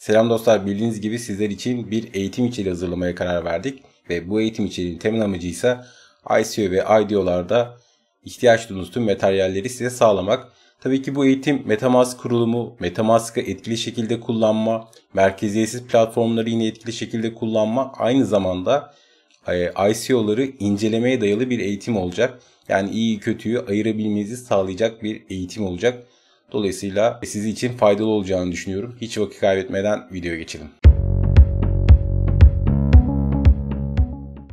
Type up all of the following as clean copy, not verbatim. Selam dostlar, bildiğiniz gibi sizler için bir eğitim içeriği hazırlamaya karar verdik ve bu eğitim içeriğinin temel amacı ise ICO ve IDO'larda ihtiyaç duyduğunuz tüm materyalleri size sağlamak. Tabii ki bu eğitim MetaMask kurulumu, MetaMask'ı etkili şekilde kullanma, merkeziyetsiz platformları yine etkili şekilde kullanma, aynı zamanda ICO'ları incelemeye dayalı bir eğitim olacak. Yani iyi kötüyü ayırabilmenizi sağlayacak bir eğitim olacak. Dolayısıyla sizi için faydalı olacağını düşünüyorum. Hiç vakit kaybetmeden videoya geçelim.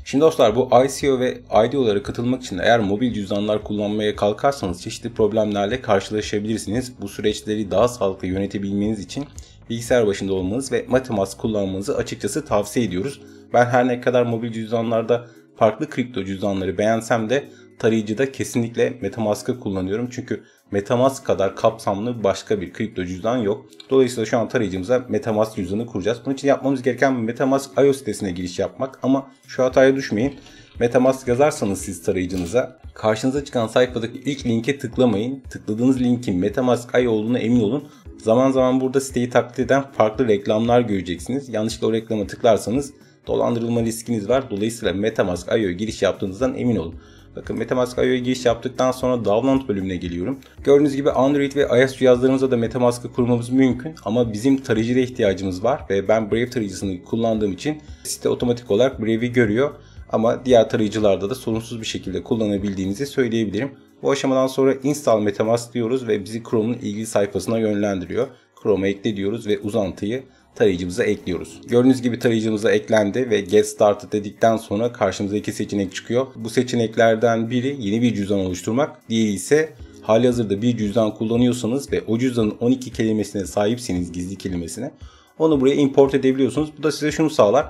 Şimdi dostlar, bu ICO ve IDO'lara katılmak için eğer mobil cüzdanlar kullanmaya kalkarsanız çeşitli problemlerle karşılaşabilirsiniz. Bu süreçleri daha sağlıklı yönetebilmeniz için bilgisayar başında olmanız ve MetaMask kullanmanızı açıkçası tavsiye ediyoruz. Ben her ne kadar mobil cüzdanlarda farklı kripto cüzdanları beğensem de tarayıcıda kesinlikle MetaMask'ı kullanıyorum. Çünkü MetaMask kadar kapsamlı başka bir kripto cüzdan yok. Dolayısıyla şu an tarayıcımıza MetaMask cüzdanı kuracağız. Bunun için yapmamız gereken MetaMask IO sitesine giriş yapmak. Ama şu hataya düşmeyin. MetaMask yazarsanız siz tarayıcınıza, karşınıza çıkan sayfadaki ilk linke tıklamayın. Tıkladığınız linkin MetaMask IO olduğuna emin olun. Zaman zaman burada siteyi taklit eden farklı reklamlar göreceksiniz. Yanlışlıkla o reklama tıklarsanız dolandırılma riskiniz var. Dolayısıyla MetaMask IO'ya giriş yaptığınızdan emin olun. Bakın, MetaMask IO'ya giriş yaptıktan sonra download bölümüne geliyorum. Gördüğünüz gibi Android ve iOS cihazlarımıza da MetaMask'ı kurmamız mümkün ama bizim tarayıcıda ihtiyacımız var ve ben Brave tarayıcısını kullandığım için site otomatik olarak Brave'i görüyor ama diğer tarayıcılarda da sorunsuz bir şekilde kullanabildiğinizi söyleyebilirim. Bu aşamadan sonra install MetaMask diyoruz ve bizi Chrome'un ilgili sayfasına yönlendiriyor. Chrome'a ekle diyoruz ve uzantıyı tarayıcımıza ekliyoruz. Gördüğünüz gibi tarayıcımıza eklendi ve Get Started dedikten sonra karşımıza iki seçenek çıkıyor. Bu seçeneklerden biri yeni bir cüzdan oluşturmak, diğeri ise halihazırda bir cüzdan kullanıyorsanız ve o cüzdanın 12 kelimesine sahipseniz, gizli kelimesine, onu buraya import edebiliyorsunuz. Bu da size şunu sağlar.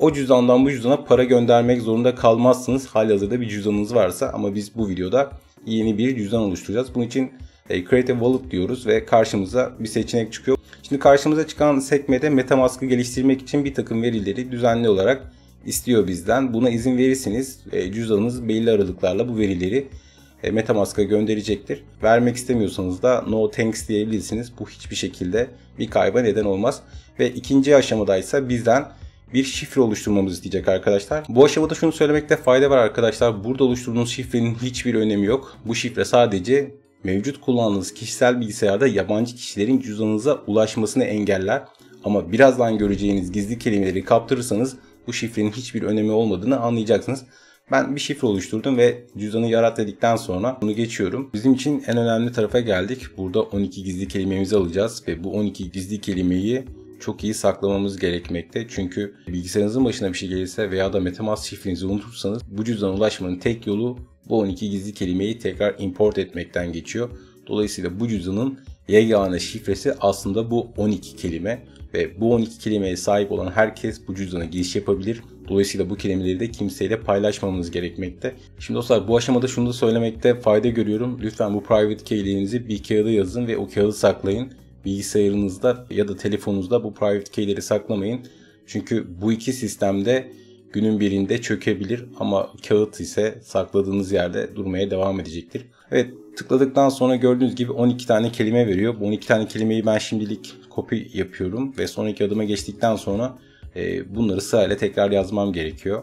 O cüzdandan bu cüzdana para göndermek zorunda kalmazsınız halihazırda bir cüzdanınız varsa, ama biz bu videoda yeni bir cüzdan oluşturacağız. Bunun için Create a Wallet diyoruz ve karşımıza bir seçenek çıkıyor. Şimdi karşımıza çıkan sekmede MetaMask'ı geliştirmek için bir takım verileri düzenli olarak istiyor bizden. Buna izin verirseniz cüzdanınız belli aralıklarla bu verileri MetaMask'a gönderecektir. Vermek istemiyorsanız da no thanks diyebilirsiniz. Bu hiçbir şekilde bir kayba neden olmaz. Ve ikinci aşamadaysa bizden bir şifre oluşturmamızı isteyecek arkadaşlar. Bu aşamada şunu söylemekte fayda var arkadaşlar. Burada oluşturduğunuz şifrenin hiçbir önemi yok. Bu şifre sadece mevcut kullandığınız kişisel bilgisayarda yabancı kişilerin cüzdanınıza ulaşmasını engeller. Ama birazdan göreceğiniz gizli kelimeleri kaptırırsanız bu şifrenin hiçbir önemi olmadığını anlayacaksınız. Ben bir şifre oluşturdum ve cüzdanı yarat dedikten sonra bunu geçiyorum. Bizim için en önemli tarafa geldik. Burada 12 gizli kelimemizi alacağız ve bu 12 gizli kelimeyi çok iyi saklamamız gerekmekte. Çünkü bilgisayarınızın başına bir şey gelirse veya da MetaMask şifrenizi unutursanız bu cüzdana ulaşmanın tek yolu bu 12 gizli kelimeyi tekrar import etmekten geçiyor. Dolayısıyla bu cüzdanın yegane şifresi aslında bu 12 kelime ve bu 12 kelimeye sahip olan herkes bu cüzdana giriş yapabilir. Dolayısıyla bu kelimeleri de kimseyle paylaşmamamız gerekmekte. Şimdi dostlar, bu aşamada şunu da söylemekte fayda görüyorum. Lütfen bu private key'lerinizi bir kağıda yazın ve o kağıdı saklayın. Bilgisayarınızda ya da telefonunuzda bu private key'leri saklamayın. Çünkü bu iki sistemde günün birinde çökebilir ama kağıt ise sakladığınız yerde durmaya devam edecektir. Evet, tıkladıktan sonra gördüğünüz gibi 12 tane kelime veriyor. Bu 12 tane kelimeyi ben şimdilik copy yapıyorum ve sonraki adıma geçtikten sonra bunları sırayla tekrar yazmam gerekiyor.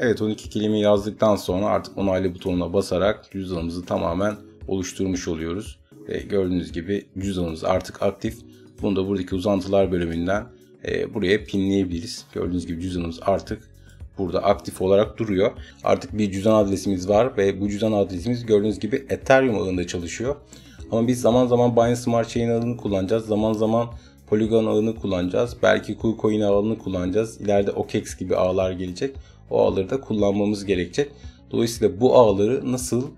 Evet, 12 kelimeyi yazdıktan sonra artık onaylı butonuna basarak cüzdanımızı tamamen oluşturmuş oluyoruz. Ve gördüğünüz gibi cüzdanımız artık aktif. Bunu da buradaki uzantılar bölümünden buraya pinleyebiliriz. Gördüğünüz gibi cüzdanımız artık burada aktif olarak duruyor. Artık bir cüzdan adresimiz var ve bu cüzdan adresimiz gördüğünüz gibi Ethereum ağında çalışıyor. Ama biz zaman zaman Binance Smart Chain ağını kullanacağız. Zaman zaman Polygon ağını kullanacağız. Belki KuCoin ağını kullanacağız. İleride OKEX gibi ağlar gelecek. O ağları da kullanmamız gerekecek. Dolayısıyla bu ağları nasıl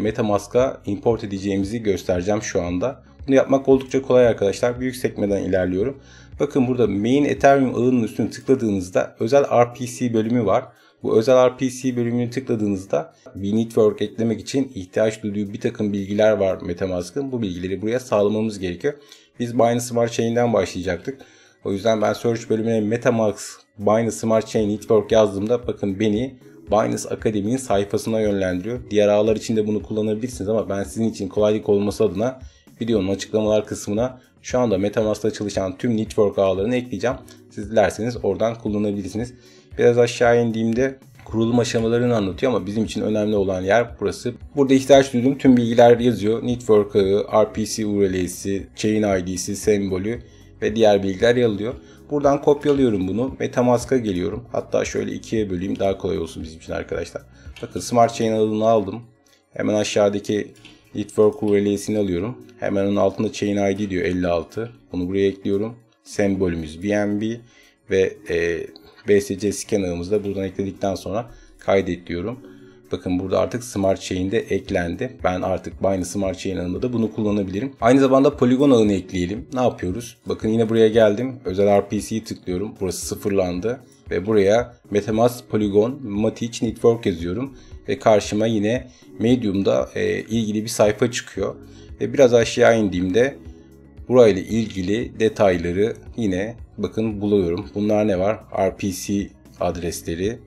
MetaMask'a import edeceğimizi göstereceğim şu anda. Bunu yapmak oldukça kolay arkadaşlar. Büyük sekmeden ilerliyorum. Bakın, burada Main Ethereum ağının üstüne tıkladığınızda özel RPC bölümü var. Bu özel RPC bölümünü tıkladığınızda bir network eklemek için ihtiyaç duyduğu bir takım bilgiler var MetaMask'ın. Bu bilgileri buraya sağlamamız gerekiyor. Biz Binance Smart Chain'den başlayacaktık. O yüzden ben search bölümüne MetaMask Binance Smart Chain Network yazdığımda bakın beni Binance Akademi'nin sayfasına yönlendiriyor. Diğer ağlar için de bunu kullanabilirsiniz ama ben sizin için kolaylık olması adına videonun açıklamalar kısmına şu anda MetaMask'ta çalışan tüm network ağlarını ekleyeceğim. Siz dilerseniz oradan kullanabilirsiniz. Biraz aşağı indiğimde kurulum aşamalarını anlatıyor ama bizim için önemli olan yer burası. Burada ihtiyaç duyduğum tüm bilgiler yazıyor. Network ağı, RPC URL'si, Chain ID'si, sembolü ve diğer bilgiler yer alıyor. Buradan kopyalıyorum bunu. MetaMask'a geliyorum. Hatta şöyle ikiye böleyim. Daha kolay olsun bizim için arkadaşlar. Bakın Smart Chain adını aldım. Hemen aşağıdaki network URL'sini alıyorum. Hemen onun altında Chain ID diyor 56. Bunu buraya ekliyorum. Sembolümüz BNB ve BSC scan ağımızı da buradan ekledikten sonra kaydet diyorum. Bakın burada artık Smart Chain'de eklendi. Ben artık Binance Smart Chain ağında da bunu kullanabilirim. Aynı zamanda Polygon ağını ekleyelim. Ne yapıyoruz? Bakın yine buraya geldim. Özel RPC'yi tıklıyorum. Burası sıfırlandı. Ve buraya MetaMask, Polygon, MATIC Network yazıyorum. Ve karşıma yine Medium'da ilgili bir sayfa çıkıyor. Ve biraz aşağı indiğimde burayla ilgili detayları yine bakın buluyorum. Bunlar ne var? RPC adresleri,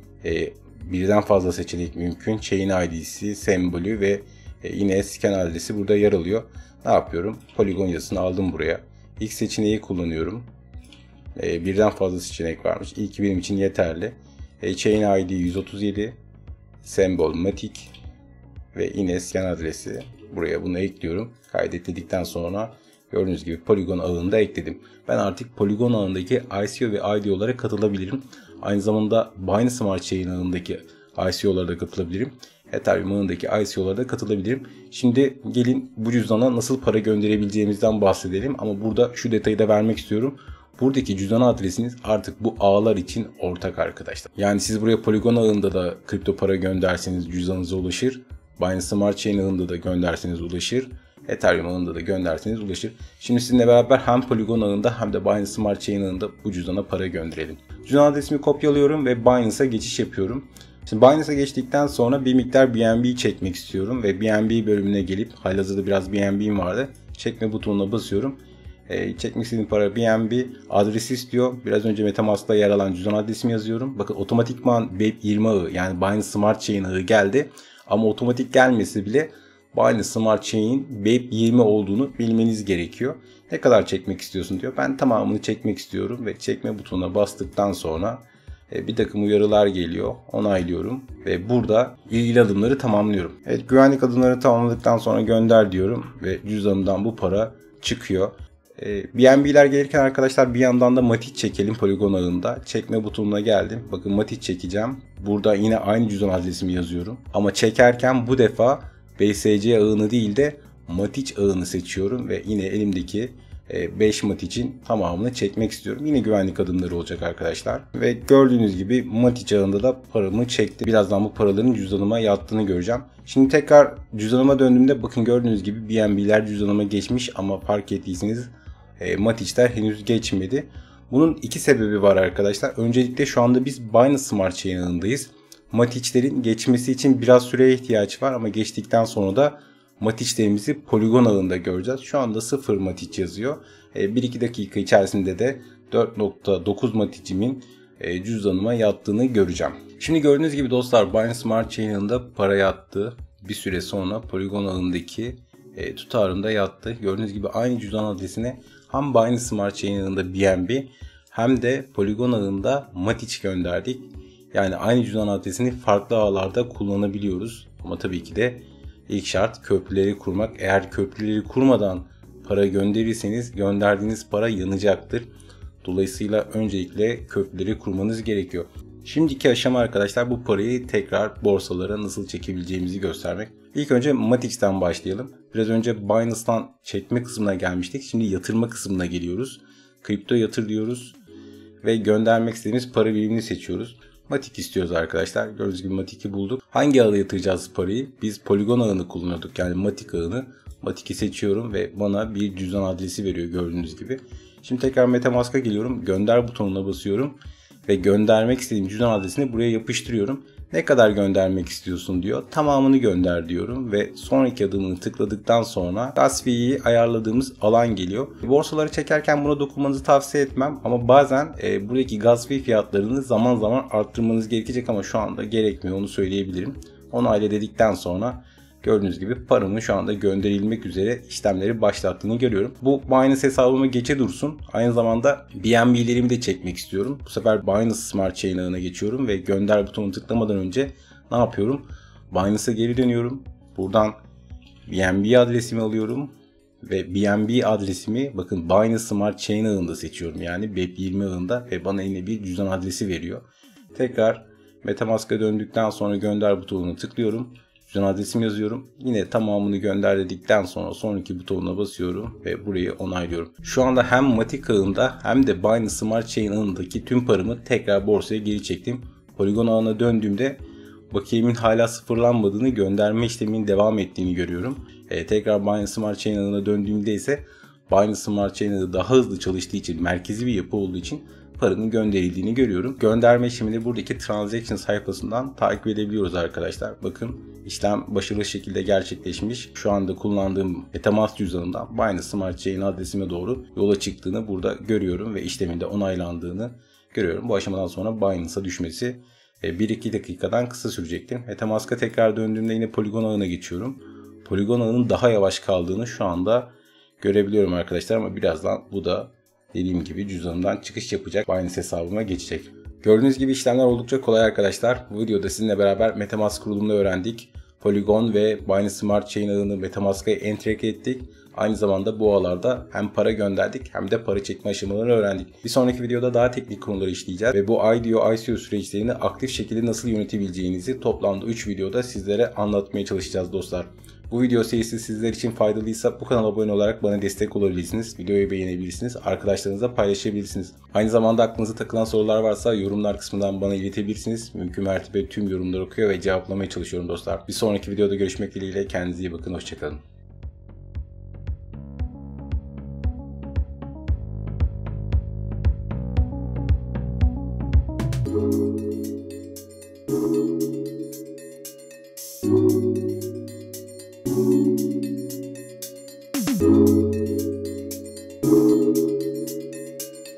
birden fazla seçenek mümkün. Chain ID'si, sembolü ve yine scan adresi burada yer alıyor. Ne yapıyorum? Polygon yazısını aldım buraya. İlk seçeneği kullanıyorum. Birden fazla seçenek varmış. İlki benim için yeterli. Chain ID 137, sembol MATIC ve yine scan adresi. Buraya bunu ekliyorum. Kaydet dedikten sonra gördüğünüz gibi Polygon ağında ekledim. Ben artık Polygon ağındaki ICO ve IDO'lara katılabilirim. Aynı zamanda Binance Smart Chain ağındaki ICO'lara da katılabilirim. Ethereum ağındaki ICO'lara da katılabilirim. Şimdi gelin bu cüzdana nasıl para gönderebileceğimizden bahsedelim. Ama burada şu detayı da vermek istiyorum. Buradaki cüzdan adresiniz artık bu ağlar için ortak arkadaşlar. Yani siz buraya Polygon ağında da kripto para gönderseniz cüzdanınıza ulaşır. Binance Smart Chain ağında da gönderseniz ulaşır. Ethereum ağında da gönderseniz ulaşır. Şimdi sizinle beraber hem Polygon ağında hem de Binance Smart Chain ağında bu cüzdana para gönderelim. Cüzdan adresimi kopyalıyorum ve Binance'a geçiş yapıyorum. Şimdi Binance'a geçtikten sonra bir miktar BNB çekmek istiyorum ve BNB bölümüne gelip halihazırda biraz BNB'm vardı. Çekme butonuna basıyorum. Çekmek istediğim para BNB adresi istiyor. Biraz önce MetaMask'ta yer alan cüzdan adresimi yazıyorum. Bakın otomatikman BEP20 ağı yani Binance Smart Chain ağı geldi. Ama otomatik gelmesi bile Binance Smart Chain'in BEP20 olduğunu bilmeniz gerekiyor. Ne kadar çekmek istiyorsun diyor. Ben tamamını çekmek istiyorum ve çekme butonuna bastıktan sonra bir takım uyarılar geliyor. Onaylıyorum ve burada ilgili adımları tamamlıyorum. Evet, güvenlik adımları tamamladıktan sonra gönder diyorum ve cüzdanımdan bu para çıkıyor. BNB'ler gelirken arkadaşlar bir yandan da MATIC çekelim Polygon ağında. Çekme butonuna geldim. Bakın MATIC çekeceğim. Burada yine aynı cüzdan adresimi yazıyorum. Ama çekerken bu defa BSC ağını değil de MATIC ağını seçiyorum ve yine elimdeki 5 MATIC'in tamamını çekmek istiyorum. Yine güvenlik adımları olacak arkadaşlar. Ve gördüğünüz gibi MATIC ağında da paramı çekti. Birazdan bu paraların cüzdanıma yattığını göreceğim. Şimdi tekrar cüzdanıma döndüğümde bakın gördüğünüz gibi BNB'ler cüzdanıma geçmiş ama fark ettiyseniz MATIC'ler henüz geçmedi. Bunun iki sebebi var arkadaşlar. Öncelikle şu anda biz Binance Smart Chain ağındayız. MATIC'lerin geçmesi için biraz süreye ihtiyaç var ama geçtikten sonra da MATIC'lerimizi Polygon ağında göreceğiz. Şu anda 0 MATIC yazıyor. 1-2 dakika içerisinde de 4.9 MATIC'imin cüzdanıma yattığını göreceğim. Şimdi gördüğünüz gibi dostlar Binance Smart Chain ağında para yattı. Bir süre sonra Polygon ağındaki tutarında yattı. Gördüğünüz gibi aynı cüzdan adresine hem Binance Smart Chain ağında BNB hem de Polygon ağında MATIC gönderdik. Yani aynı cüzdan adresini farklı ağlarda kullanabiliyoruz. Ama tabii ki de ilk şart köprüleri kurmak. Eğer köprüleri kurmadan para gönderirseniz gönderdiğiniz para yanacaktır. Dolayısıyla öncelikle köprüleri kurmanız gerekiyor. Şimdiki aşama arkadaşlar bu parayı tekrar borsalara nasıl çekebileceğimizi göstermek. İlk önce MATIC'ten başlayalım. Biraz önce Binance'tan çekme kısmına gelmiştik. Şimdi yatırma kısmına geliyoruz. Kripto yatır diyoruz. Ve göndermek istediğimiz para birimini seçiyoruz. MATIC istiyoruz arkadaşlar. Gördüğünüz gibi MATIC'i bulduk. Hangi ağda yatıracağız parayı? Biz Polygon ağını kullanıyorduk. Yani MATIC ağını. MATIC'i seçiyorum ve bana bir cüzdan adresi veriyor gördüğünüz gibi. Şimdi tekrar MetaMask'a geliyorum. Gönder butonuna basıyorum. Ve göndermek istediğim cüzdan adresini buraya yapıştırıyorum. Ne kadar göndermek istiyorsun diyor. Tamamını gönder diyorum ve sonraki adımını tıkladıktan sonra tasfiyeyi ayarladığımız alan geliyor. Borsaları çekerken buna dokunmanızı tavsiye etmem ama bazen buradaki tasfiye fiyatlarını zaman zaman arttırmanız gerekecek ama şu anda gerekmiyor onu söyleyebilirim. Onayla dedikten sonra Gördüğünüz gibi paramın şu anda gönderilmek üzere işlemleri başlattığını görüyorum. Bu Binance hesabıma geçe dursun. Aynı zamanda BNB'lerimi de çekmek istiyorum. Bu sefer Binance Smart Chain ağına geçiyorum ve gönder butonunu tıklamadan önce ne yapıyorum? Binance'a geri dönüyorum. Buradan BNB adresimi alıyorum ve BNB adresimi bakın Binance Smart Chain ağında seçiyorum. Yani BEP20 ağında ve bana yine bir cüzdan adresi veriyor. Tekrar MetaMask'a döndükten sonra gönder butonuna tıklıyorum. Cüzdan adresimi yazıyorum. Yine tamamını gönder dedikten sonra sonraki butonuna basıyorum ve burayı onaylıyorum. Şu anda hem MATIC ağında hem de Binance Smart Chain ağındaki tüm paramı tekrar borsaya geri çektim. Polygon ağına döndüğümde bakiyemin hala sıfırlanmadığını, gönderme işleminin devam ettiğini görüyorum. Tekrar Binance Smart Chain ağına döndüğümde ise Binance Smart Chain ağı daha hızlı çalıştığı için, merkezi bir yapı olduğu için paranın gönderildiğini görüyorum. Gönderme işlemini buradaki Transaction sayfasından takip edebiliyoruz arkadaşlar. Bakın işlem başarılı şekilde gerçekleşmiş. Şu anda kullandığım MetaMask cüzdanından Binance Smart Chain adresime doğru yola çıktığını burada görüyorum ve işlemin de onaylandığını görüyorum. Bu aşamadan sonra Binance'a düşmesi 1-2 dakikadan kısa sürecekti. MetaMask'a tekrar döndüğümde yine Polygon ağına geçiyorum. Polygon ağının daha yavaş kaldığını şu anda görebiliyorum arkadaşlar ama birazdan bu da dediğim gibi cüzdanımdan çıkış yapacak. Binance hesabıma geçecek. Gördüğünüz gibi işlemler oldukça kolay arkadaşlar. Bu videoda sizinle beraber MetaMask kurulumunu öğrendik. Polygon ve Binance Smart Chain ağını MetaMask'a entegre ettik. Aynı zamanda bu ağlarda hem para gönderdik hem de para çekme aşamalarını öğrendik. Bir sonraki videoda daha teknik konuları işleyeceğiz ve bu IDO, ICO süreçlerini aktif şekilde nasıl yönetebileceğinizi toplamda 3 videoda sizlere anlatmaya çalışacağız dostlar. Bu video serisi sizler için faydalıysa bu kanala abone olarak bana destek olabilirsiniz. Videoyu beğenebilirsiniz. Arkadaşlarınızla paylaşabilirsiniz. Aynı zamanda aklınıza takılan sorular varsa yorumlar kısmından bana iletebilirsiniz. Mümkün mertebe tüm yorumları okuyor ve cevaplamaya çalışıyorum dostlar. Bir sonraki videoda görüşmek dileğiyle. Kendinize iyi bakın. Hoşçakalın.